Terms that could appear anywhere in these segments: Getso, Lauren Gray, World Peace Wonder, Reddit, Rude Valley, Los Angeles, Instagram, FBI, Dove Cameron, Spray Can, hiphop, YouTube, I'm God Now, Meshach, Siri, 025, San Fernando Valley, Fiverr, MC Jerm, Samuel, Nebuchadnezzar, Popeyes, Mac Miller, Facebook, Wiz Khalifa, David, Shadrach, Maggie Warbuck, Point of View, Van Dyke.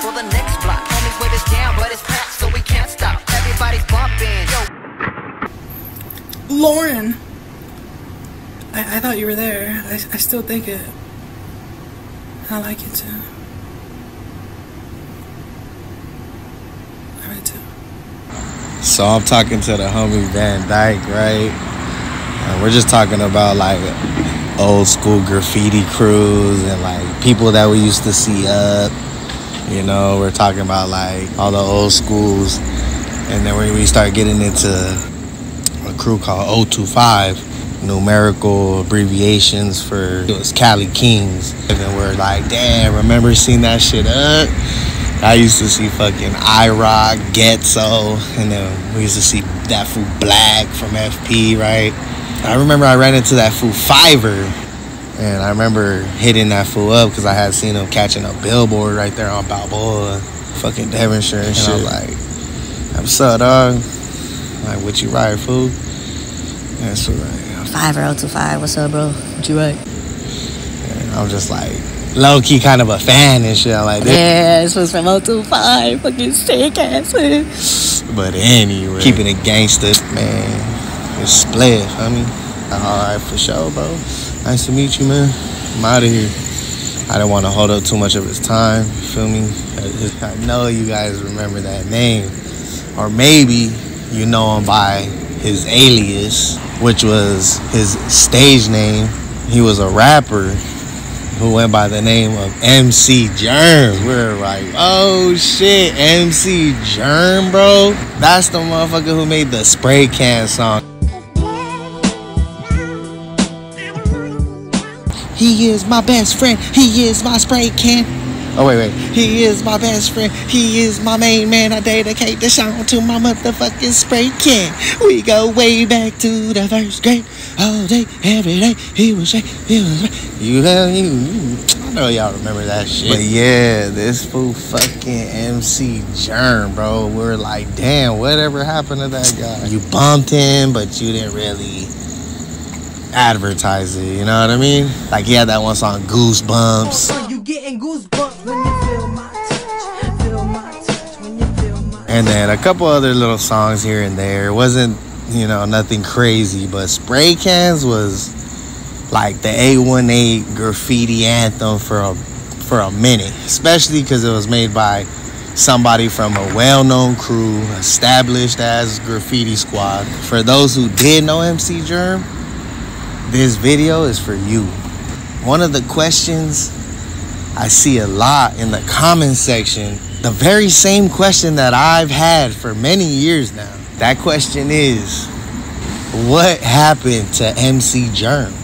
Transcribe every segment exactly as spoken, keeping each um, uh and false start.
for the next block. Homies with us down, but it's packed, so we can't stop. Everybody's bumping. Yo. Lauren. I, I thought you were there. I, I still think it. I like it too. I read too. So I'm talking to the homie Van Dyke, right? And we're just talking about like old school graffiti crews and like people that we used to see up. You know, we're talking about like all the old schools. And then we, we start getting into a crew called zero two five. Numerical abbreviations for it was Cali Kings, and then we're like, damn, remember seeing that shit up? I used to see fucking I Rock, Getso, and then we used to see that fool Black from F P, right? I remember I ran into that fool Fiverr, and I remember hitting that fool up because I had seen him catching a billboard right there on Balboa, fucking Devonshire, and, and shit. I'm like, what's up, dog? I'm like, what you ride, fool? That's what I. five zero two five, what's up, bro? What you like? And I'm just like, low-key kind of a fan and shit like that. Yeah, this was from zero two five, fucking sick ass, man. But anyway, keeping it gangster, man. It's split, homie. All right, for sure, bro. Nice to meet you, man. I'm out of here. I didn't want to hold up too much of his time, you feel me? I know you guys remember that name. Or maybe you know him by his alias, which was his stage name. He was a rapper who went by the name of M C Jerm. We're like, oh shit, M C Jerm, bro? That's the motherfucker who made the Spray Can song. He is my best friend, he is my spray can. Oh wait, wait. He is my best friend. He is my main man. I dedicate the song to my motherfucking spray can. We go way back to the first grade. All day, every day. He was shake. He was. You have you, you. I know y'all remember that shit. But yeah, this fool fucking M C Jerm, bro. We're like, damn, whatever happened to that guy? You bumped him, but you didn't really advertise it. You know what I mean? Like he had that one song, Goosebumps. Getting goosebumps when you feel my touch, feel my touch, when you feel my touch. And then a couple other little songs here and there. It wasn't, you know, nothing crazy, but Spray Cans was like the A one A graffiti anthem for a for a minute, especially because it was made by somebody from a well-known crew, established as graffiti squad. For those who did know M C Jerm, this video is for you. One of the questions I see a lot in the comment section, the very same question that I've had for many years now. That question is, what happened to M C Jerm,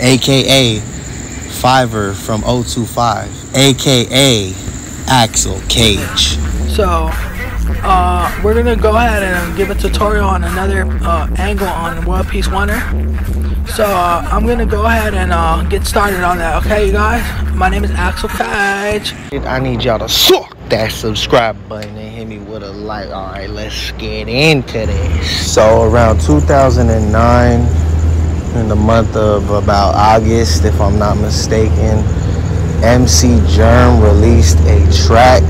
aka Fiverr from zero two five, aka Axel Kayg? So uh, we're gonna go ahead and give a tutorial on another uh, angle on World Peace Wonder. So uh, I'm gonna go ahead and uh, get started on that, okay, you guys? My name is Axel Kayg. I need y'all to suck that subscribe button and hit me with a like. All right, let's get into this. So around two thousand nine, in the month of about August, if I'm not mistaken, M C Jerm released a track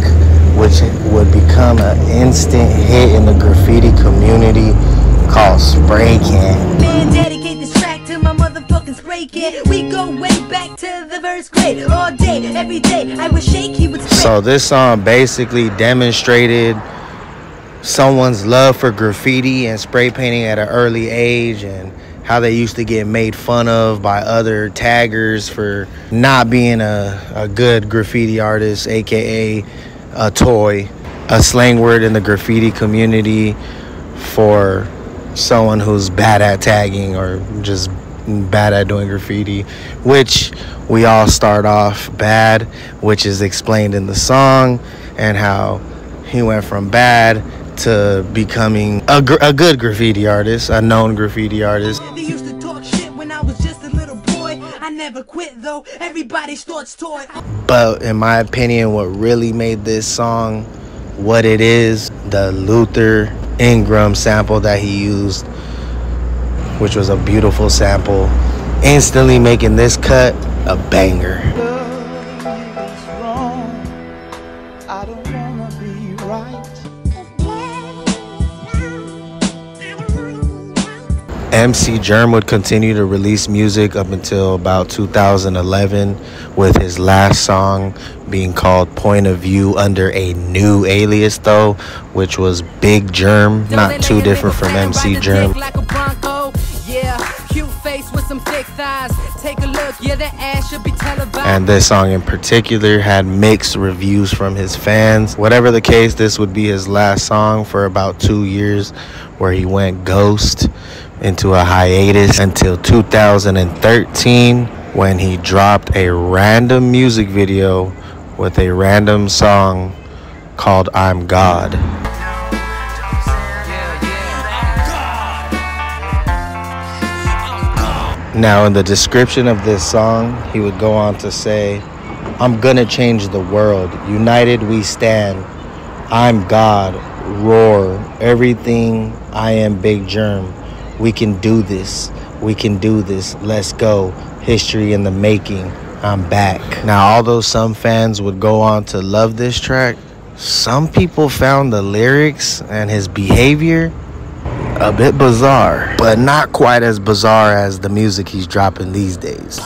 which would become an instant hit in the graffiti community called Spray Can. Man, we go way back to the first grade. All day, every day, I would shake, he would spray. So this song basically demonstrated someone's love for graffiti and spray painting at an early age, and how they used to get made fun of by other taggers for not being a, a good graffiti artist, aka a toy, a slang word in the graffiti community for someone who's bad at tagging or just bad at doing graffiti, which we all start off bad, which is explained in the song, and how he went from bad to becoming a, gr a good graffiti artist, a known graffiti artist. They used to talk shit when I was just a little boy. I never quit though, everybody starts toy. But in my opinion, what really made this song what it is, the Luther Ingram sample that he used, which was a beautiful sample, instantly making this cut a banger. Love is wrong. I don't wanna be right. M C Jerm would continue to release music up until about two thousand eleven, with his last song being called Point of View under a new alias though, which was Big Jerm, not too different from M C Jerm. And this song in particular had mixed reviews from his fans. Whatever the case, this would be his last song for about two years where he went ghost into a hiatus until two thousand thirteen when he dropped a random music video with a random song called I'm God. Now, in the description of this song, he would go on to say, I'm gonna change the world. United we stand. I'm God. Roar. Everything. I am Big Jerm. We can do this. We can do this. Let's go. History in the making. I'm back. Now, although some fans would go on to love this track, some people found the lyrics and his behavior a bit bizarre, but not quite as bizarre as the music he's dropping these days.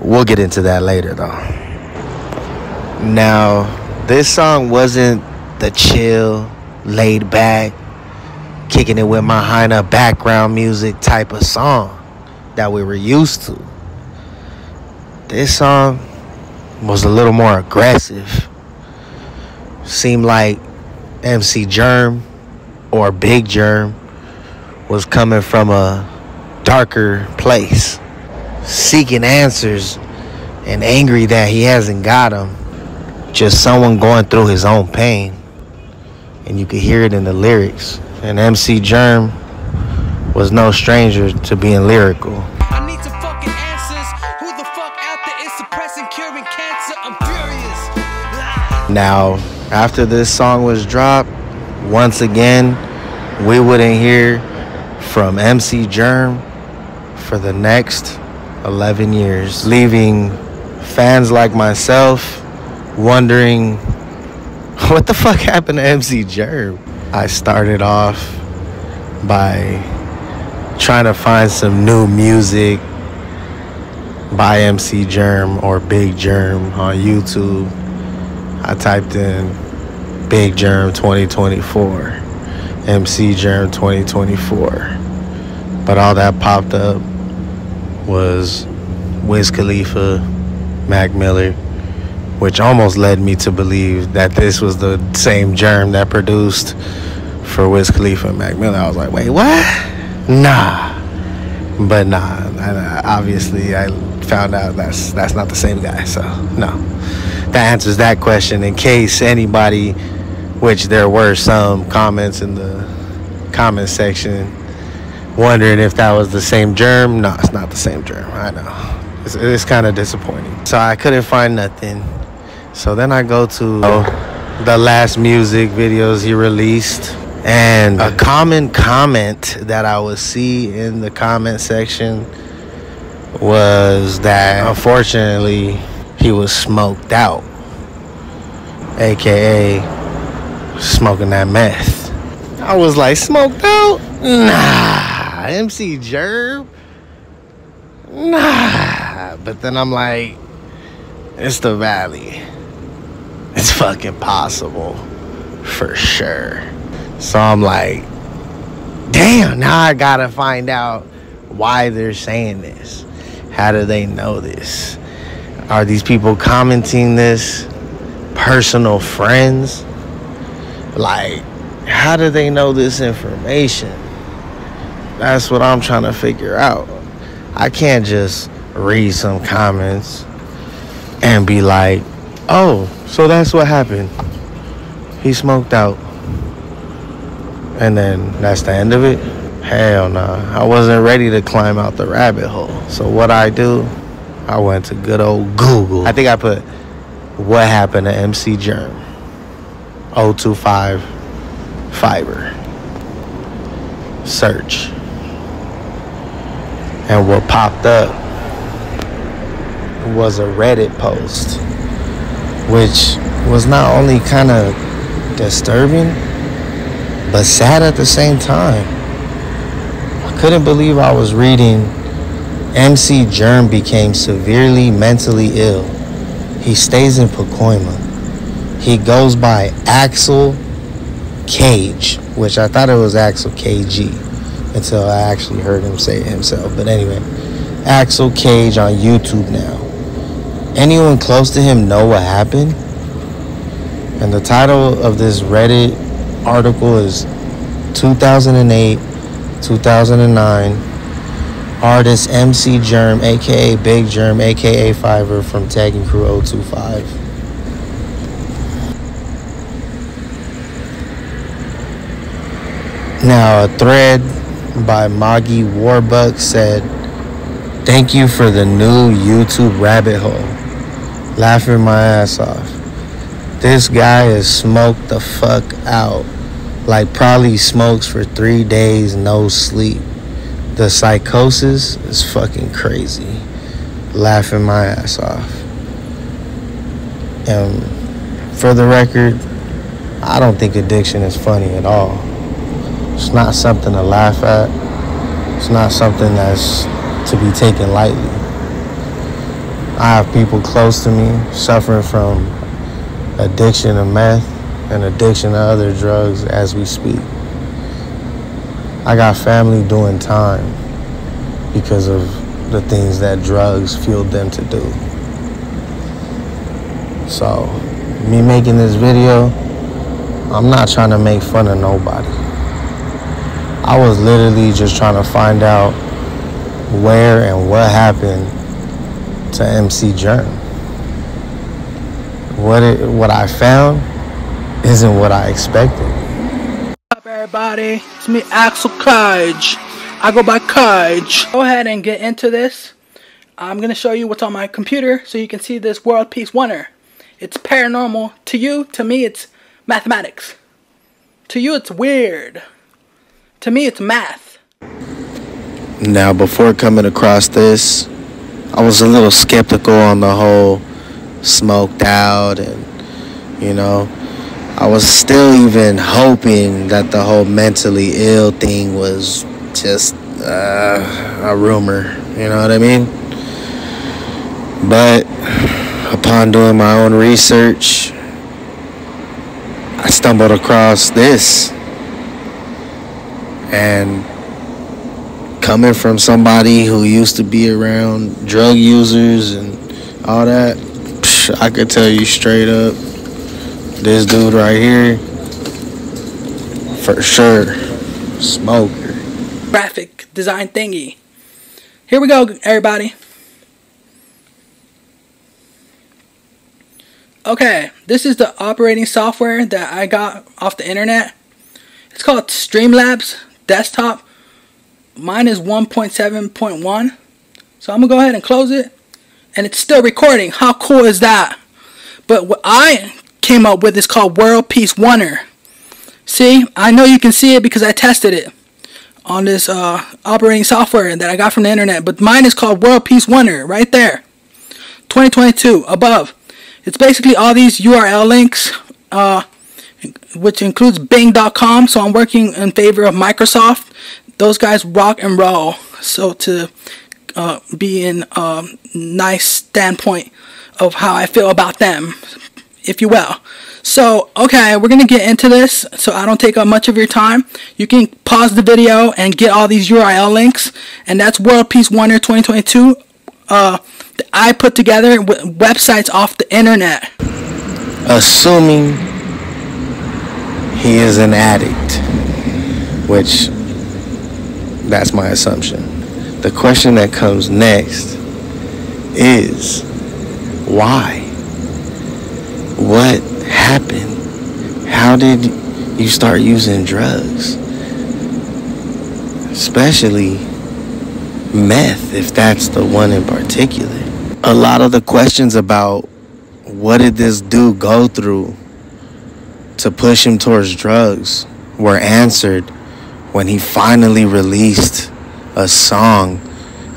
We'll get into that later though. Now, this song wasn't the chill, laid back, kicking it with my hyena background music type of song that we were used to. This song was a little more aggressive. Seemed like M C Jerm or Big Jerm was coming from a darker place, seeking answers and angry that he hasn't got them. Just someone going through his own pain. And you could hear it in the lyrics. And M C Jerm was no stranger to being lyrical. Now, after this song was dropped, once again, we wouldn't hear from M C Jerm for the next eleven years, leaving fans like myself wondering, what the fuck happened to M C Jerm? I started off by trying to find some new music by M C Jerm or Big Jerm on YouTube. I typed in Big Jerm twenty twenty-four, M C Jerm twenty twenty-four, but all that popped up was Wiz Khalifa, Mac Miller, which almost led me to believe that this was the same Jerm that produced for Wiz Khalifa and Mac Miller. I was like, wait, what? Nah, but nah, I, obviously I found out that's, that's not the same guy, so no. That answers that question, in case anybody, which there were some comments in the comment section wondering if that was the same Jerm. No, it's not the same Jerm. I know it's, it's kind of disappointing. So I couldn't find nothing, so then I go to the last music videos he released, and a common comment that I would see in the comment section was that unfortunately he was smoked out, aka smoking that meth. I was like, smoked out? Nah, M C Jerm? Nah. But then I'm like, it's the Valley. It's fucking possible, for sure. So I'm like, damn, now I gotta find out why they're saying this. How do they know this? Are these people commenting this personal friends? Like, how do they know this information? That's what I'm trying to figure out. I can't just read some comments and be like, oh, so that's what happened. He smoked out. And then that's the end of it? Hell nah. I wasn't ready to climb out the rabbit hole. So what I do, I went to good old Google. I think I put what happened to M C Jerm, oh two five Fiverr, search. and what popped up was a Reddit post, which was not only kind of disturbing but sad at the same time. I couldn't believe I was reading M C Jerm became severely mentally ill. He stays in Pacoima. He goes by Axel Kayg, which I thought it was Axel K G until I actually heard him say it himself. But anyway, Axel Kayg on YouTube now. Anyone close to him know what happened? And the title of this Reddit article is two thousand eight, two thousand nine. Artist M C Jerm, aka Big Jerm, aka Fiverr, from tagging crew zero two five. Now, a thread by Maggie Warbuck said, "Thank you for the new YouTube rabbit hole. Laughing my ass off. This guy is smoked the fuck out. Like, probably smokes for three days, no sleep. The psychosis is fucking crazy. Laughing my ass off." And for the record, I don't think addiction is funny at all. It's not something to laugh at. It's not something that's to be taken lightly. I have people close to me suffering from addiction to meth and addiction to other drugs as we speak. I got family doing time because of the things that drugs fueled them to do. So, me making this video, I'm not trying to make fun of nobody. I was literally just trying to find out where and what happened to M C Jerm. What it, what I found isn't what I expected. Everybody, it's me, Axel Kayg. I go by Kayg. Go ahead and get into this. I'm gonna show you what's on my computer so you can see this World Peace Wonder. It's paranormal to you. To me, it's mathematics. To you, it's weird. To me, it's math. Now, before coming across this, I was a little skeptical on the whole smoked out, and you know, I was still even hoping that the whole mentally ill thing was just uh, a rumor, you know what I mean? But upon doing my own research, I stumbled across this. And coming from somebody who used to be around drug users and all that, psh, I could tell you straight up, this dude right here, for sure, smoker. Graphic design thingy. Here we go, everybody. Okay, this is the operating software that I got off the internet. It's called Streamlabs Desktop. Mine is one point seven point one. So I'm gonna go ahead and close it. And it's still recording. How cool is that? But what I came up with is called World Peace Wonder. See, I know you can see it because I tested it on this uh, operating software that I got from the internet, but mine is called World Peace Wonder right there, twenty twenty-two above. It's basically all these U R L links, uh, which includes bing dot com. So I'm working in favor of Microsoft. Those guys rock and roll. So to uh, be in a nice standpoint of how I feel about them, if you will. So, okay, we're gonna get into this so I don't take up much of your time. You can pause the video and get all these U R L links, and that's World Peace Wonder twenty twenty-two. Uh, I put together w websites off the internet. Assuming he is an addict, which that's my assumption. The question that comes next is why? What happened? How did you start using drugs? Especially meth, if that's the one in particular. A lot of the questions about what did this dude go through to push him towards drugs were answered when he finally released a song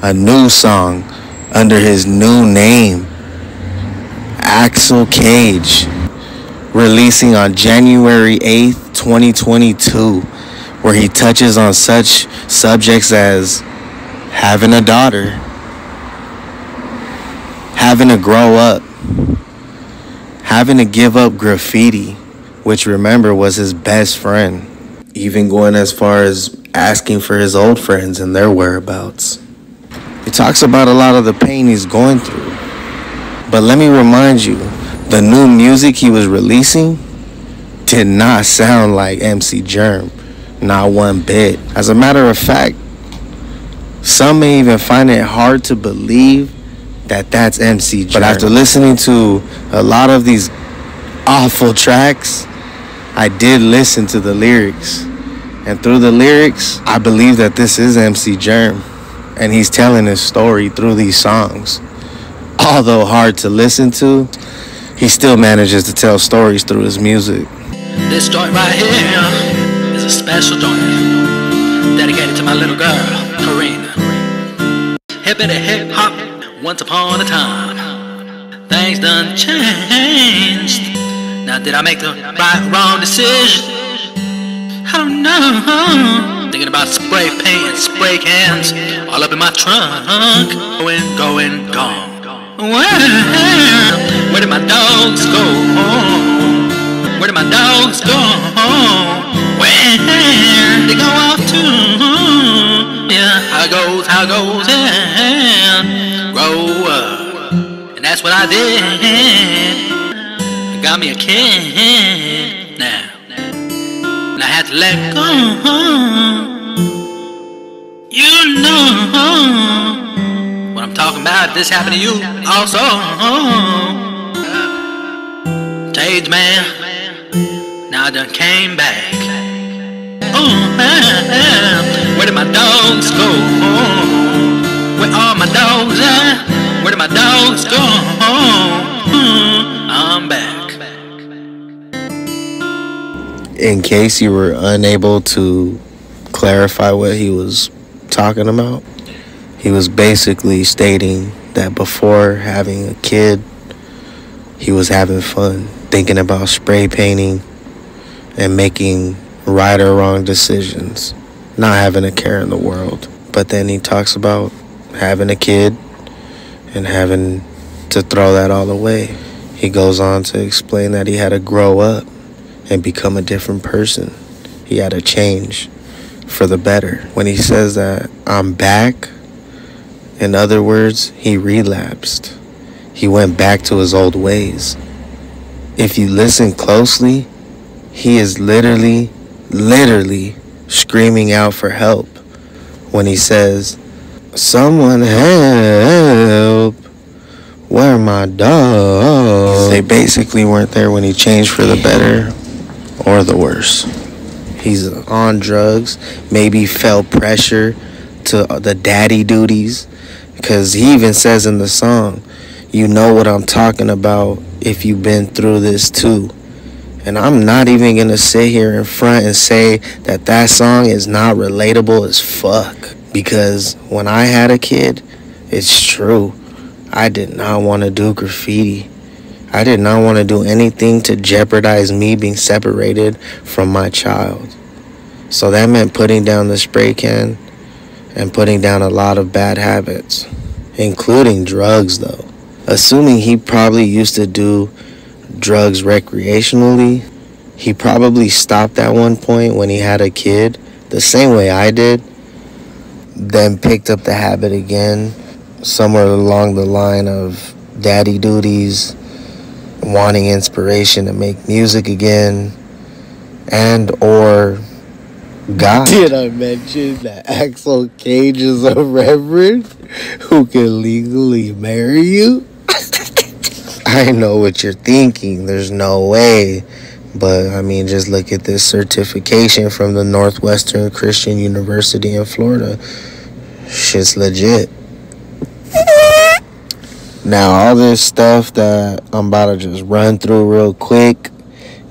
a new song under his new name, Axel Kayg, releasing on January eighth, twenty twenty-two, where he touches on such subjects as having a daughter, having to grow up, having to give up graffiti, which remember was his best friend, even going as far as asking for his old friends and their whereabouts. He talks about a lot of the pain he's going through. But let me remind you, the new music he was releasing did not sound like M C Jerm, not one bit. As a matter of fact, some may even find it hard to believe that that's M C Jerm. But after listening to a lot of these awful tracks, I did listen to the lyrics. And through the lyrics, I believe that this is M C Jerm. And he's telling his story through these songs. Although hard to listen to, he still manages to tell stories through his music. This joint right here is a special joint dedicated to my little girl, Karina. Hip and hip hop, once upon a time. Things done changed. Now did I make the right, wrong decision? I don't know. Thinking about spray paint, spray cans, all up in my trunk. Going, going, gone. Where, where did my dogs go? Where did my dogs go? Where they go off to? Yeah, how goes, how goes, yeah. Grow up, and that's what I did. Got me a kid now. I had to let go. You know what I'm talking about. This happened to you also. Change man, now I done came back. Oh man, where did my dogs go? Where are my dogs at? Where did my dogs go? I'm back. In case you were unable to clarify what he was talking about, he was basically stating that before having a kid, he was having fun, thinking about spray painting and making right or wrong decisions, not having a care in the world. But then he talks about having a kid and having to throw that all away. He goes on to explain that he had to grow up and become a different person. He had to change for the better. When he says that I'm back, in other words, he relapsed. He went back to his old ways. If you listen closely, he is literally, literally screaming out for help when he says, someone help. Where are my dogs? They basically weren't there when he changed for the better or the worse. He's on drugs, maybe felt pressure to the daddy duties, because he even says in the song, you know what I'm talking about if you've been through this too. And I'm not even going to sit here in front and say that that song is not relatable as fuck, because when I had a kid, it's true. I did not want to do graffiti. I did not want to do anything to jeopardize me being separated from my child. So that meant putting down the spray can and putting down a lot of bad habits, including drugs though. Assuming he probably used to do drugs recreationally, he probably stopped at one point when he had a kid, the same way I did, then picked up the habit again, somewhere along the line of daddy duties, wanting inspiration to make music again, and or God. Did I mention that Axel Kayg is a reverend who can legally marry you? I know what you're thinking. There's no way. But, I mean, just look at this certification from the Northwestern Christian University in Florida. Shit's legit. Now all this stuff that I'm about to just run through real quick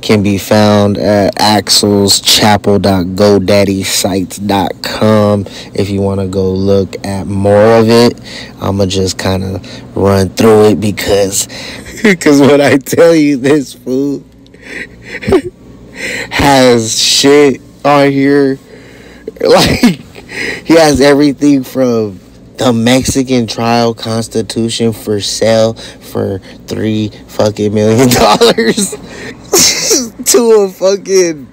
can be found at axels chapel dot godaddy sites dot com if you want to go look at more of it. I'm going to just kind of run through it because because when I tell you this food has shit on here, like, he has everything from the Mexican trial constitution for sale for three fucking million dollars to a fucking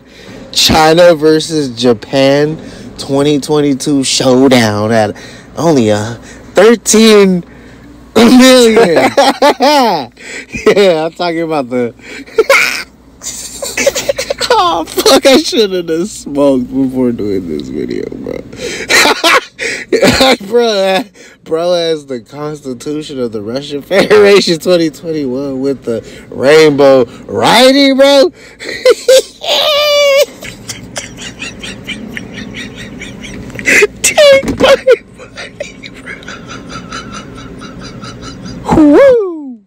China versus Japan twenty twenty-two showdown at only a thirteen million. Yeah, I'm talking about the oh fuck, I should have just smoked before doing this video, bro. Bro, bro has the Constitution of the Russian Federation twenty twenty-one with the rainbow writing, bro. Take my money, bro. Woo!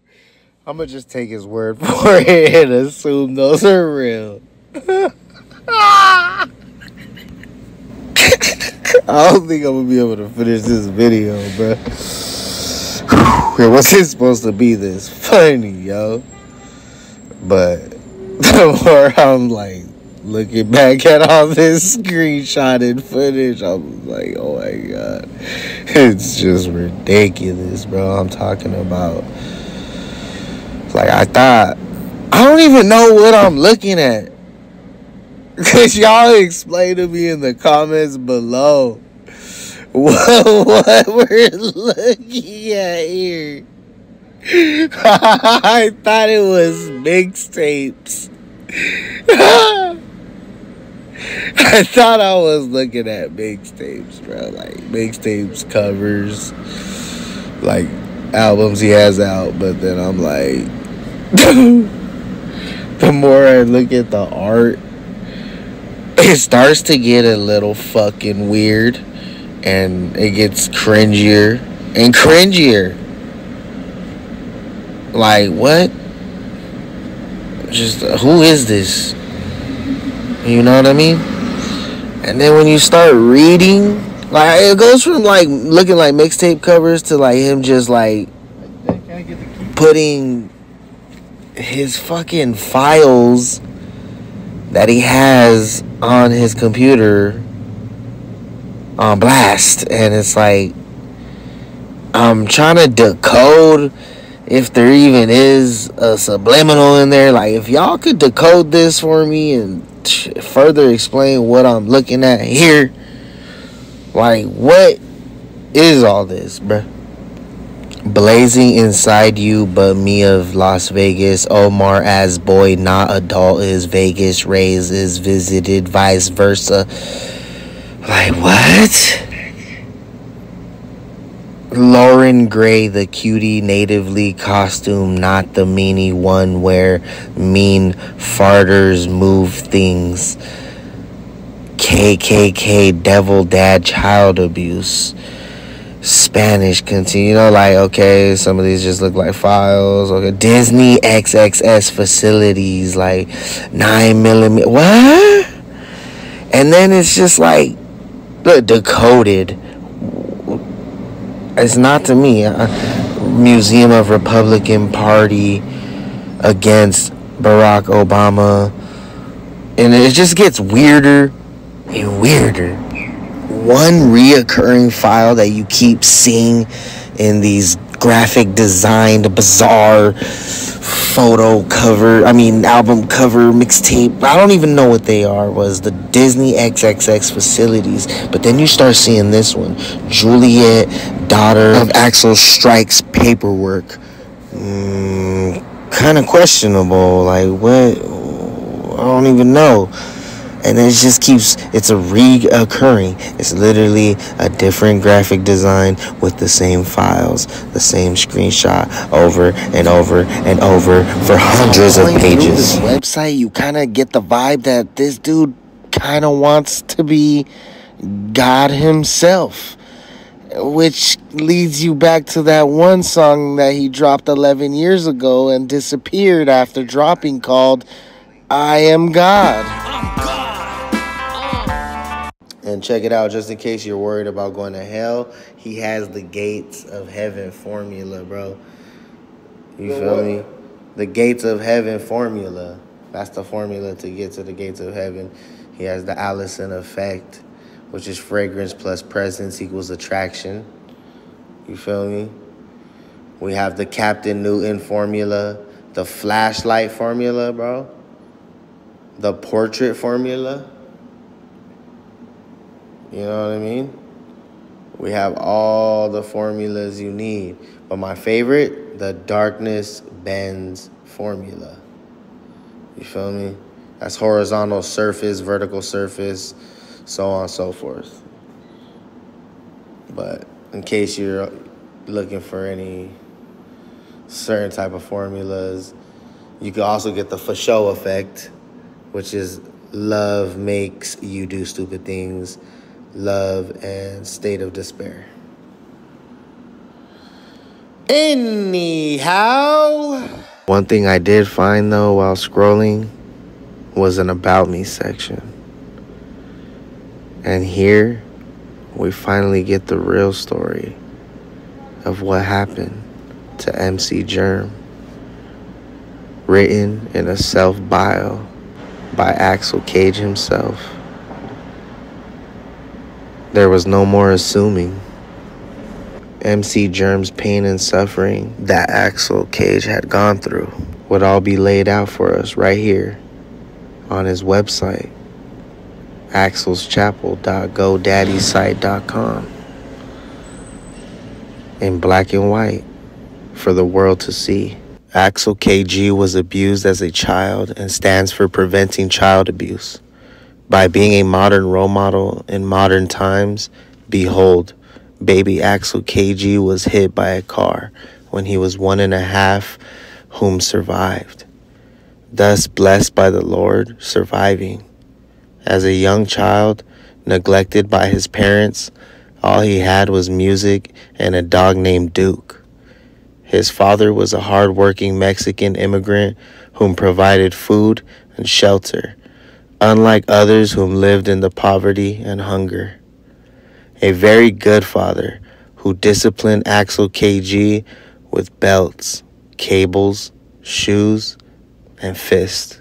I'm gonna just take his word for it and assume those are real. I don't think I'm going to be able to finish this video, bro. It wasn't supposed to be this funny, yo. But the more I'm, like, looking back at all this screenshotted footage, I'm like, oh, my God. It's just ridiculous, bro. I'm talking about, like, I thought, I don't even know what I'm looking at. Because y'all explain to me in the comments below what, what we're looking at here. I thought it was mixtapes. I thought I was looking at mixtapes, bro. Like, mixtapes, covers, like, albums he has out. But then I'm like, the more I look at the art, it starts to get a little fucking weird, and it gets cringier and cringier. Like, what? Just, uh, who is this? You know what I mean? And then when you start reading, like, it goes from, like, looking like mixtape covers to, like, him just, like, putting his fucking files that he has on his computer on blast, and it's like, I'm trying to decode if there even is a subliminal in there. Like, if y'all could decode this for me and t- further explain what I'm looking at here, like, what is all this, bruh? Blazing Inside You But Me of Las Vegas, Omar as boy, not adult, is Vegas, raised is visited, vice versa. Like, what? Lauren Gray, the cutie, natively costume, not the meanie one, where mean farters move things. K K K, devil dad, child abuse. Spanish continue, you know, like, okay, some of these just look like files. Okay, Disney X X S facilities, like, nine millimeter, what? And then it's just like, look, decoded. It's not to me. Uh, Museum of Republican Party against Barack Obama. And it just gets weirder and weirder. One reoccurring file that you keep seeing in these graphic designed bizarre photo cover, I mean album cover, mixtape, I don't even know what they are, was the Disney X X X facilities. But then you start seeing this one, Juliet, daughter of Axel strikes paperwork. Mm, kind of questionable, like, what? I don't even know. And it just keeps, it's a reoccurring. It's literally a different graphic design with the same files, the same screenshot over and over and over for hundreds of pages. Through this website, you kind of get the vibe that this dude kind of wants to be God himself, which leads you back to that one song that he dropped eleven years ago and disappeared after dropping called I am God. I'm God. Oh. And check it out, just in case you're worried about going to hell, he has the gates of heaven formula, bro. You the feel what? me? The gates of heaven formula. That's the formula to get to the gates of heaven. He has the Allison effect, which is fragrance plus presence equals attraction. You feel me? We have the Captain Newton formula, the flashlight formula, bro. The portrait formula. You know what I mean? We have all the formulas you need. But my favorite, the darkness bends formula. You feel me? That's horizontal surface, vertical surface, so on and so forth. But in case you're looking for any certain type of formulas, you can also get the Fasho effect, which is love makes you do stupid things, love and state of despair. Anyhow, one thing I did find though while scrolling was an About Me section. And here we finally get the real story of what happened to M C Jerm, written in a self-bio by Axel Kayg himself. There was no more assuming. M C Jerm's pain and suffering that Axel Kayg had gone through would all be laid out for us right here on his website, axels chapel dot go daddy site dot com, in black and white for the world to see. Axel K G was abused as a child and stands for Preventing Child Abuse. By being a modern role model in modern times, behold, baby Axel K G was hit by a car when he was one and a half, whom survived. Thus blessed by the Lord, surviving. As a young child, neglected by his parents, all he had was music and a dog named Duke. His father was a hard-working Mexican immigrant whom provided food and shelter, unlike others whom lived in the poverty and hunger. A very good father who disciplined Axel K G with belts, cables, shoes, and fists,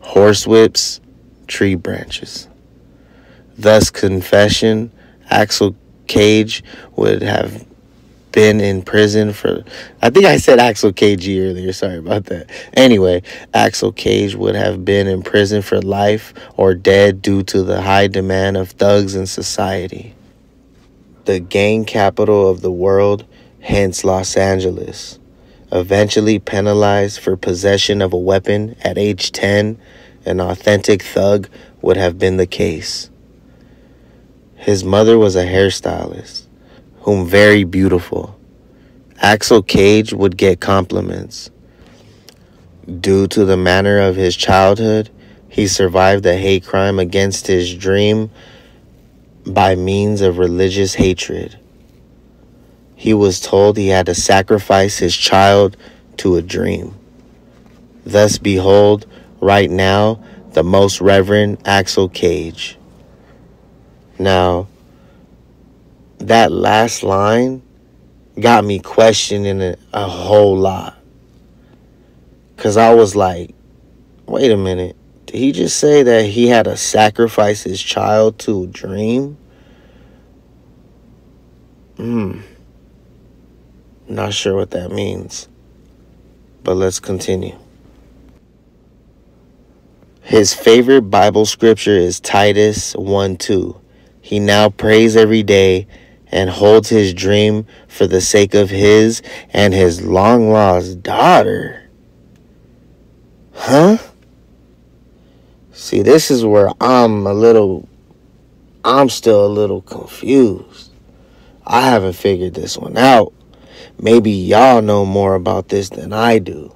horsewhips, tree branches. Thus confession, Axel Kayg would have been in prison for, I think I said Axel K G earlier, sorry about that. Anyway, Axel Kayg would have been in prison for life or dead due to the high demand of thugs in society. The gang capital of the world, hence Los Angeles, eventually penalized for possession of a weapon at age ten, an authentic thug would have been the case. His mother was a hairstylist, whom very beautiful. Axel Kayg would get compliments. Due to the manner of his childhood, he survived a hate crime against his dream by means of religious hatred. He was told he had to sacrifice his child to a dream. Thus behold, right now, the most reverend Axel Kayg. Now, that last line got me questioning it a whole lot. Because I was like, wait a minute. Did he just say that he had to sacrifice his child to a dream? Hmm. Not sure what that means. But let's continue. His favorite Bible scripture is Titus one two. He now prays every day and holds his dream for the sake of his and his long-lost daughter. Huh? See, this is where I'm a little, I'm still a little confused. I haven't figured this one out. Maybe y'all know more about this than I do.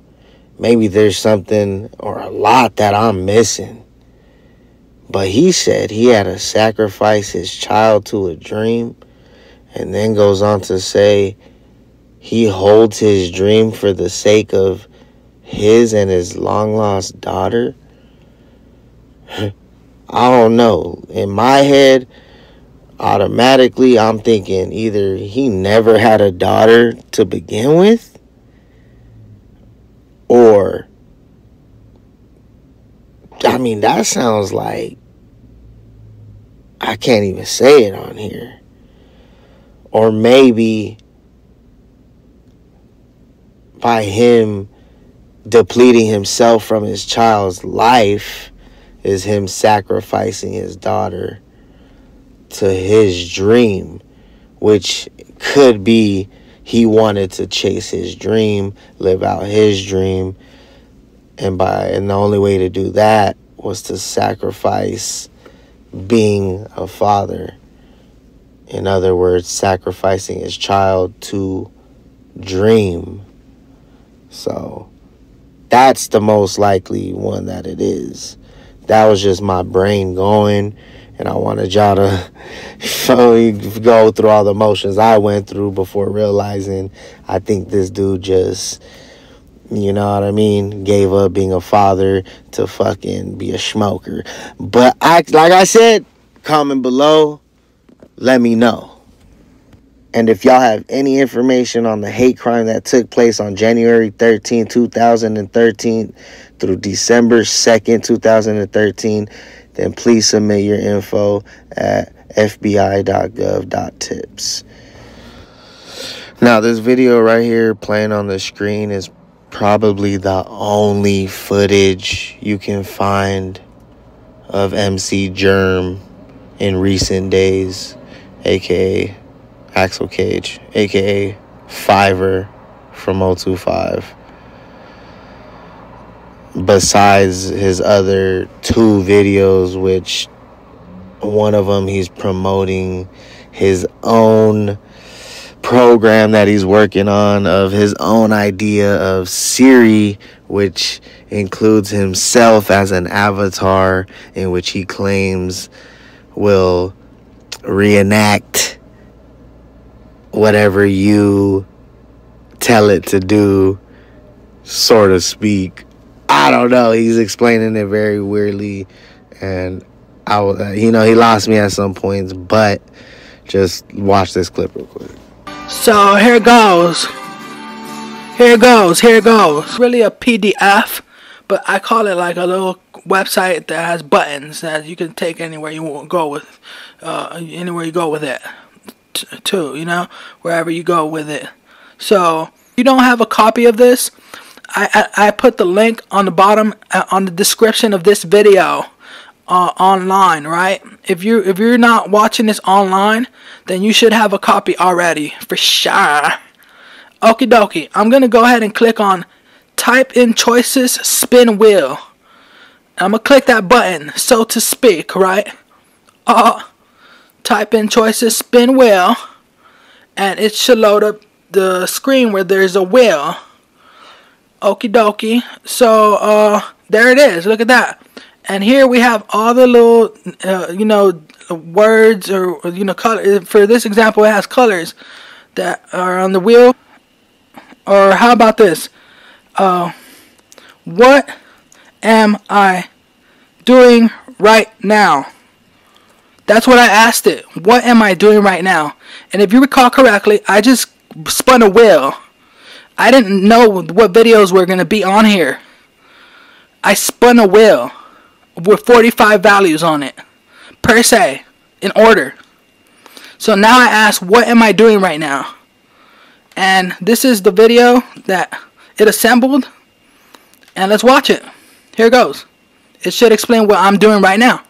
Maybe there's something or a lot that I'm missing. But he said he had to sacrifice his child to a dream, and then goes on to say he holds his dream for the sake of his and his long-lost daughter. I don't know. In my head, automatically, I'm thinking either he never had a daughter to begin with, or, I mean, that sounds like, I can't even say it on here. Or maybe by him depleting himself from his child's life is him sacrificing his daughter to his dream, which could be he wanted to chase his dream, live out his dream, and by and the only way to do that was to sacrifice being a father. In other words, sacrificing his child to dream. So that's the most likely one that it is. That was just my brain going, and I wanted y'all to go through all the emotions I went through before realizing I think this dude just, you know what I mean, gave up being a father to fucking be a smoker. But I, like I said, comment below. Let me know. And if y'all have any information on the hate crime that took place on January thirteenth, two thousand thirteen through December second, two thousand thirteen, then please submit your info at f b i dot gov dot tips. Now, this video right here playing on the screen is probably the only footage you can find of M C Jerm in recent days, a k a. Axel Kayg, a k a. Fiverr from oh two five. Besides his other two videos, which one of them he's promoting his own program that he's working on of his own idea of Siri, which includes himself as an avatar in which he claims will reenact whatever you tell it to do, sort of speak. I don't know. He's explaining it very weirdly, and I, you know, he lost me at some points. But just watch this clip real quick. So here goes, here goes, here goes. It's really a P D F, but I call it like a little website that has buttons that you can take anywhere you want to go with, uh, anywhere you go with it, too. You know, wherever you go with it. So if you don't have a copy of this, I, I, I put the link on the bottom, uh, on the description of this video, uh, online, right? If you if you're not watching this online, then you should have a copy already for sure. Okie dokie. I'm gonna go ahead and click on type in choices spin wheel. I'm gonna click that button, so to speak, right? Uh, type in choices spin wheel, and it should load up the screen where there's a wheel. Okie dokie. So uh, there it is. Look at that. And here we have all the little, uh, you know, words or, you know, color. For this example, it has colors that are on the wheel. Or how about this? Uh, what am I doing right now? That's what I asked it. What am I doing right now? And if you recall correctly, I just spun a wheel. I didn't know what videos were going to be on here. I spun a wheel with forty-five values on it, per se, in order. So now I ask, what am I doing right now? And this is the video that it assembled. And let's watch it. Here it goes. It should explain what I'm doing right now.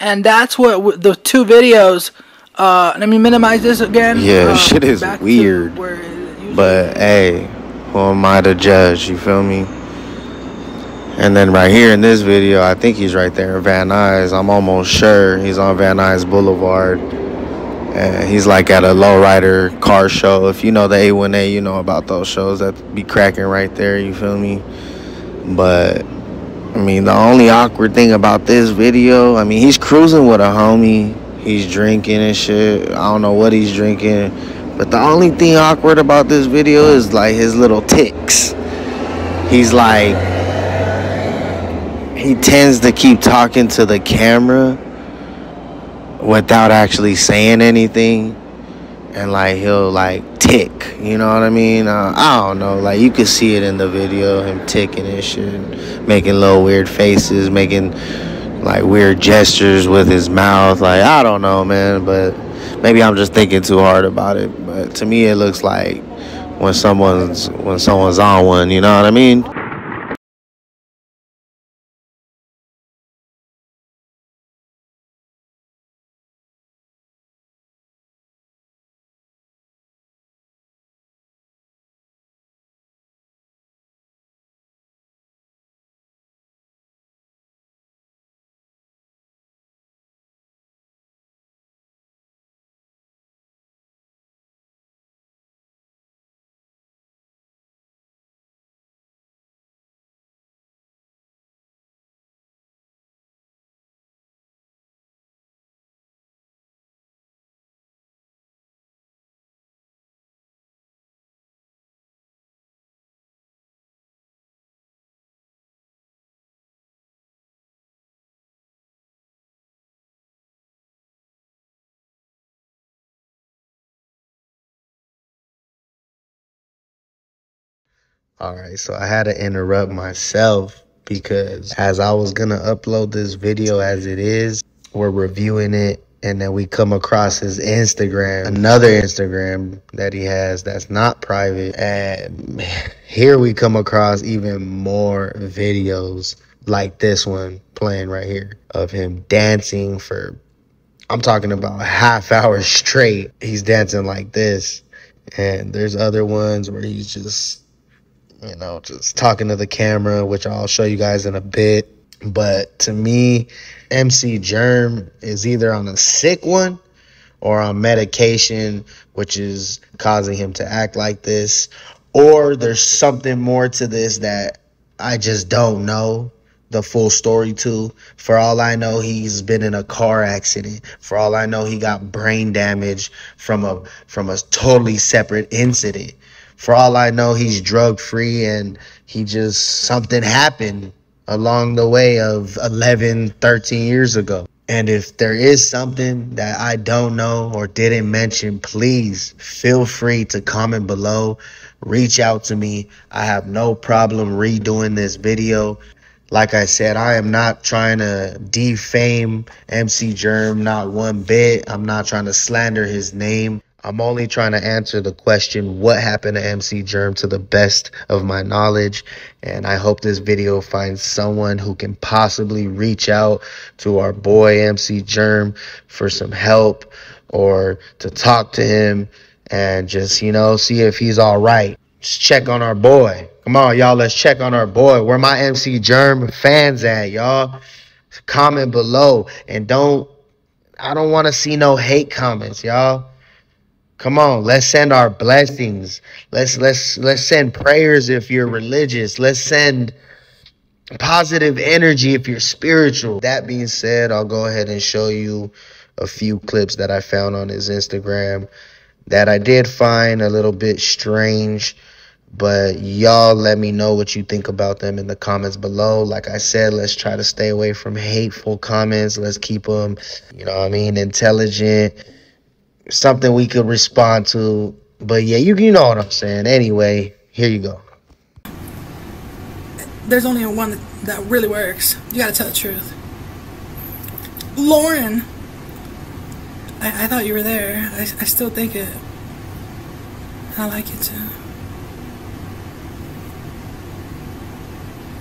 And that's what the two videos. Uh, let me minimize this again. Yeah, um, shit is weird. But hey, who am I to judge? You feel me? And then right here in this video, I think he's right there in Van Nuys. I'm almost sure he's on Van Nuys Boulevard. And he's like at a lowrider car show. If you know the A one A, you know about those shows that be cracking right there. You feel me? But I mean, the only awkward thing about this video, I mean, he's cruising with a homie. He's drinking and shit. I don't know what he's drinking. But the only thing awkward about this video is like his little tics. He's like, he tends to keep talking to the camera without actually saying anything. And like, he'll like tick, you know what I mean? Uh, I don't know, like you could see it in the video, him ticking and shit, making little weird faces, making like weird gestures with his mouth. Like, I don't know, man, but maybe I'm just thinking too hard about it. But to me, it looks like when someone's when someone's on one, you know what I mean? All right, so I had to interrupt myself because as I was going to upload this video as it is, we're reviewing it, and then we come across his Instagram, another Instagram that he has that's not private. And here we come across even more videos like this one playing right here of him dancing for, I'm talking about a half hour straight. He's dancing like this, and there's other ones where he's just, you know, just talking to the camera, which I'll show you guys in a bit. But to me, M C Jerm is either on a sick one or on medication, which is causing him to act like this. Or there's something more to this that I just don't know the full story to. For all I know, he's been in a car accident. For all I know, he got brain damage from a from a totally separate incident. For all I know, he's drug free and he just, something happened along the way of eleven, thirteen years ago. And if there is something that I don't know or didn't mention, please feel free to comment below. Reach out to me. I have no problem redoing this video. Like I said, I am not trying to defame M C Jerm, not one bit. I'm not trying to slander his name. I'm only trying to answer the question, what happened to M C Jerm, to the best of my knowledge. And I hope this video finds someone who can possibly reach out to our boy M C Jerm for some help or to talk to him and just, you know, see if he's all right. Just check on our boy. Come on, y'all. Let's check on our boy. Where my M C Jerm fans at, y'all? Comment below. And don't, I don't want to see no hate comments, y'all. Come on, let's send our blessings. Let's let's let's send prayers if you're religious. Let's send positive energy if you're spiritual. That being said, I'll go ahead and show you a few clips that I found on his Instagram that I did find a little bit strange. But y'all let me know what you think about them in the comments below. Like I said, let's try to stay away from hateful comments. Let's keep them, you know what I mean, intelligent. Something we could respond to. But yeah, you, you know what I'm saying. Anyway, here you go. There's only one that really works. You gotta tell the truth. Lauren, I, I thought you were there. I, I still think it. I like you too.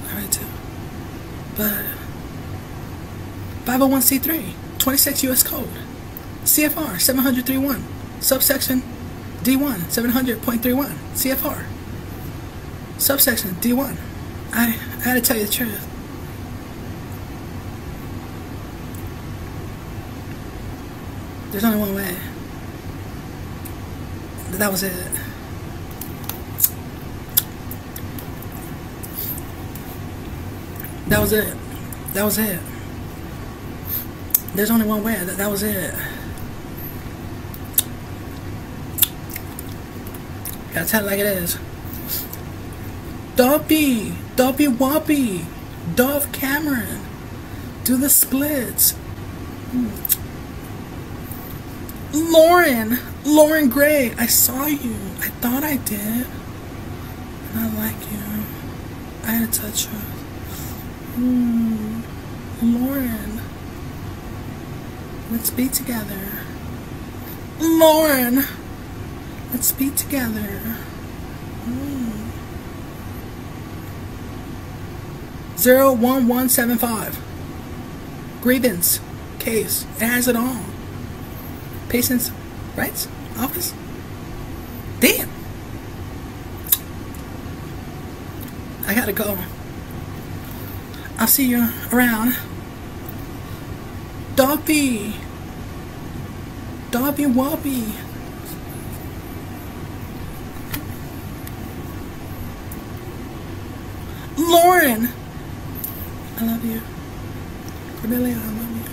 Alright too. But five oh one c three. twenty-six U S Code, C F R seven hundred three one, subsection D one, seven hundred point three one, C F R, subsection D one. I, I had to tell you the truth. There's only one way. That was it. That was it. That was it. There's only one way. That, that was it. Gotta tell it like it is. Dumpy, Dumpy Wumpy, Dove Cameron, do the splits. Mm. Lauren, Lauren Gray, I saw you. I thought I did. And I like you. I had to touch her. Mm. Lauren, let's be together. Lauren, let's be together. Mm. zero one one seven five. Grievance case. It has it all. Patients' rights office. Damn. I gotta go. I'll see you around. Dobby. Dobby Wobby. Lauren. I love you. Really, I love you.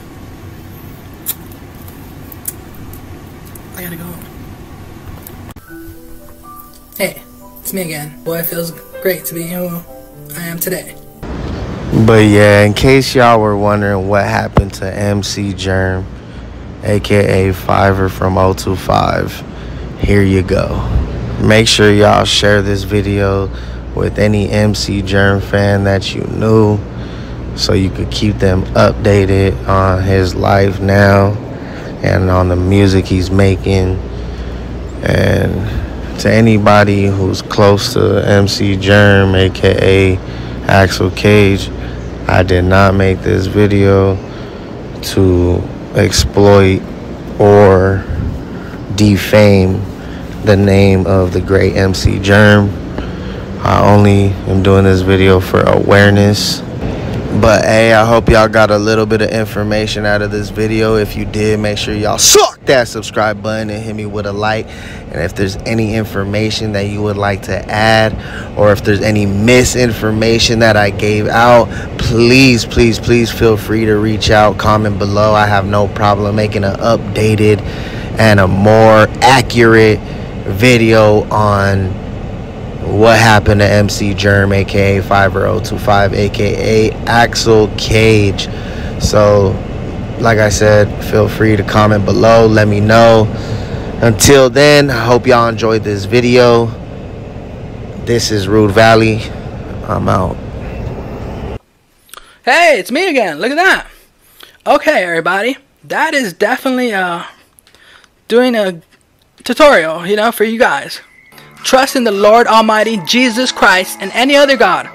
I gotta go. Hey, it's me again. Boy, it feels great to be who I am today. But yeah, in case y'all were wondering what happened to M C Jerm, aka Fiverr from oh two five, here you go. Make sure y'all share this video with any M C Jerm fan that you knew, so you could keep them updated on his life now and on the music he's making. And to anybody who's close to M C Jerm, aka Axel Kayg, I did not make this video to exploit or defame the name of the great M C Jerm. I only am doing this video for awareness. But hey, I hope y'all got a little bit of information out of this video. If you did, make sure y'all suck that subscribe button and hit me with a like. And if there's any information that you would like to add, or if there's any misinformation that I gave out, please, please, please feel free to reach out, comment below. I have no problem making an updated and a more accurate video on what happened to M C Jerm, aka five zero two five, aka Axel Kayg. So like I said, feel free to comment below, let me know. Until then, I hope y'all enjoyed this video. This is Rude Valley. I'm out. Hey, it's me again. Look at that. Okay, everybody, that is definitely uh doing a tutorial, you know, for you guys. Trust in the Lord Almighty, Jesus Christ, and any other God.